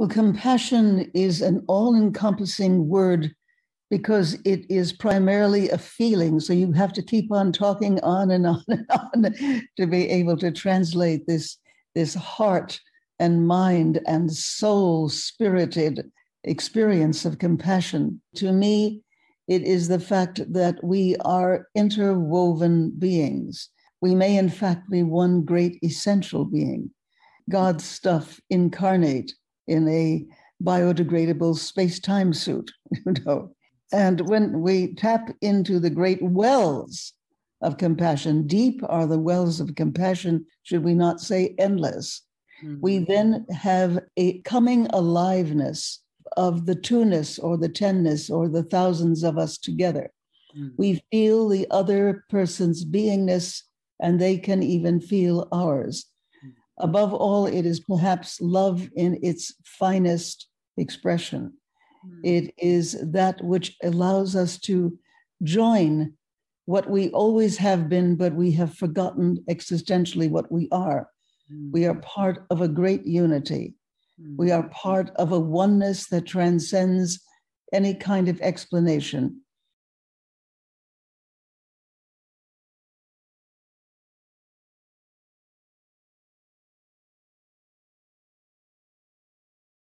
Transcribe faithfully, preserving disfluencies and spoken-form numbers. Well, compassion is an all-encompassing word because it is primarily a feeling. So you have to keep on talking on and on and on to be able to translate this, this heart and mind and soul-spirited experience of compassion. To me, it is the fact that we are interwoven beings. We may, in fact, be one great essential being, God's stuff incarnate in a biodegradable space-time suit, you know. And when we tap into the great wells of compassion, deep are the wells of compassion, should we not say endless, mm-hmm. we then have a coming aliveness of the two-ness or the ten-ness or the thousands of us together. Mm-hmm. We feel the other person's beingness, and they can even feel ours. Above all, it is perhaps love in its finest expression. Mm. It is that which allows us to join what we always have been, but we have forgotten existentially what we are. Mm. We are part of a great unity. Mm. We are part of a oneness that transcends any kind of explanation.